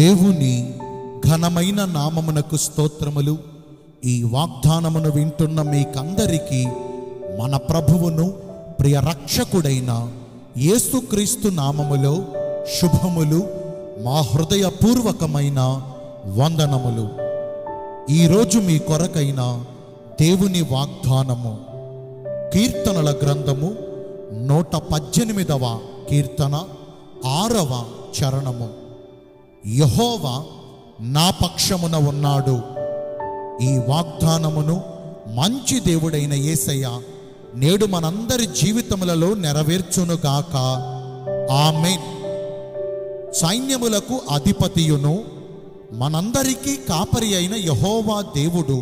దేవుని ఘనమైన నామమునకు స్తోత్రములు. ఈ వాగ్దానమును వింటున్న మీకందరికీ మన ప్రభువును ప్రియ రక్షకుడైన యేసుక్రీస్తు నామములో శుభములు, మా హృదయపూర్వకమైన వందనములు. ఈరోజు మీ కొరకైన దేవుని వాగ్దానము కీర్తనల గ్రంథము 118వ కీర్తన 6వ చరణము. యెహోవా నా పక్షమున ఉన్నాడు. ఈ వాగ్దానమును మంచి దేవుడైన యేసయ్య నేడు మనందరి జీవితములలో నెరవేర్చునుగాక. ఆమేన్. సైన్యములకు అధిపతియును మనందరికీ కాపరి అయిన యెహోవా దేవుడు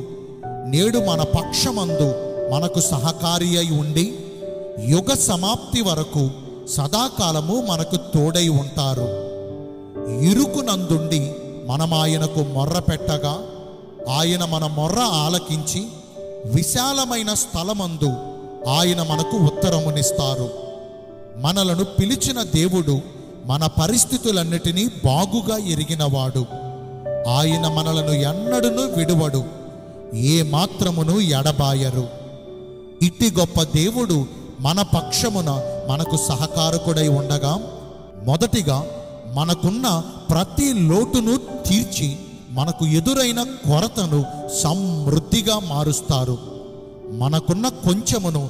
నేడు మన పక్షమందు మనకు సహకారి అయి ఉండి యుగ సమాప్తి వరకు సదాకాలము మనకు తోడై ఉంటారు. ఇరుకునందుండి మనం ఆయనకు మొర్ర పెట్టగా ఆయన మన మొర్ర ఆలకించి విశాలమైన స్థలమందు ఆయన మనకు ఉత్తరమునిస్తారు. మనలను పిలిచిన దేవుడు మన పరిస్థితులన్నిటినీ బాగుగా ఎరిగినవాడు. ఆయన మనలను ఎన్నడూ విడువడు, ఏ మాత్రమును ఎడబాయరు. ఇట్టి గొప్ప దేవుడు మన పక్షమున మనకు సహకారకుడై ఉండగా మొదటిగా మనకున్న ప్రతి లోటును తీర్చి మనకు ఎదురైన కొరతను సమృద్ధిగా మారుస్తారు. మనకున్న కొంచెమును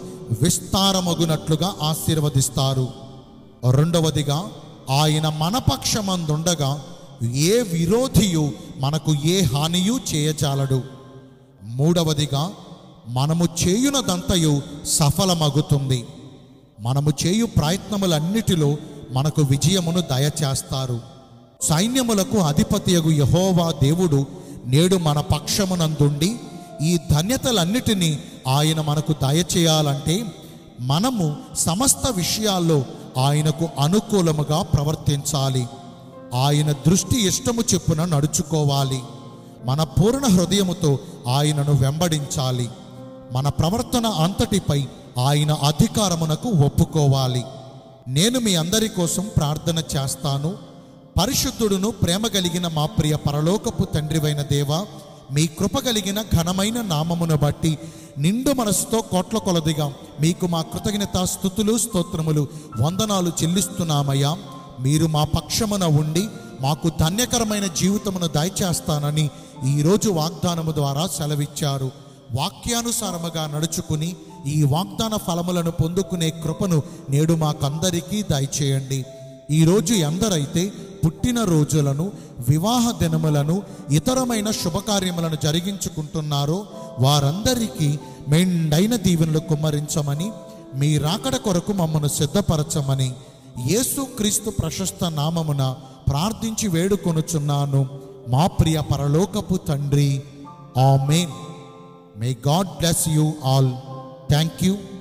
విస్తారమగునట్లుగా ఆశీర్వదిస్తారు. రెండవదిగా ఆయన మన పక్షమందుండగా ఏ విరోధియు మనకు ఏ హానియు చేయజాలడు. మూడవదిగా మనము చేయునదంతయు సఫలమగుతుంది. మనము చేయు ప్రయత్నములన్నిటిలో మనకు విజయమును దయచేస్తారు. సైన్యములకు అధిపతియగు యెహోవా దేవుడు నేడు మన పక్షమునందుండి ఈ ధన్యతలన్నిటినీ ఆయన మనకు దయచేయాలంటే మనము సమస్త విషయాల్లో ఆయనకు అనుకూలముగా ప్రవర్తించాలి. ఆయన దృష్టి ఇష్టము చెప్పున నడుచుకోవాలి. మన పూర్ణ హృదయముతో ఆయనను వెంబడించాలి. మన ప్రవర్తన అంతటిపై ఆయన అధికారమునకు ఒప్పుకోవాలి. నేను మీ అందరి కోసం ప్రార్థన చేస్తాను. పరిశుద్ధుడును ప్రేమ కలిగిన మా ప్రియ పరలోకపు తండ్రివైన దేవా, మీ కృప కలిగిన ఘనమైన నామమును బట్టి నిండు మనసుతో కోట్ల కొలదిగా మీకు మా కృతజ్ఞత స్తుతులు స్తోత్రములు వందనాలు చెల్లిస్తున్నామయ్యా. మీరు మా పక్షమున ఉండి మాకు ధన్యకరమైన జీవితమును దయచేస్తానని ఈరోజు వాగ్దానము ద్వారా సెలవిచ్చారు. వాక్యానుసారముగా నడుచుకుని ఈ వాగ్దాన ఫలములను పొందుకునే కృపను నేడు మాకందరికీ దయచేయండి. ఈరోజు ఎందరైతే పుట్టిన రోజులను, వివాహ దినములను, ఇతరమైన శుభకార్యములను జరిగించుకుంటున్నారో వారందరికీ మెండైన దీవెనలు కుమ్మరించమని, మీ రాకడ కొరకు మమ్మను సిద్ధపరచమని యేసుక్రీస్తు ప్రశస్త నామమున ప్రార్థించి వేడుకొనుచున్నాను మా ప్రియ పరలోకపు తండ్రి. ఆమేన్. May God bless you all. Thank you.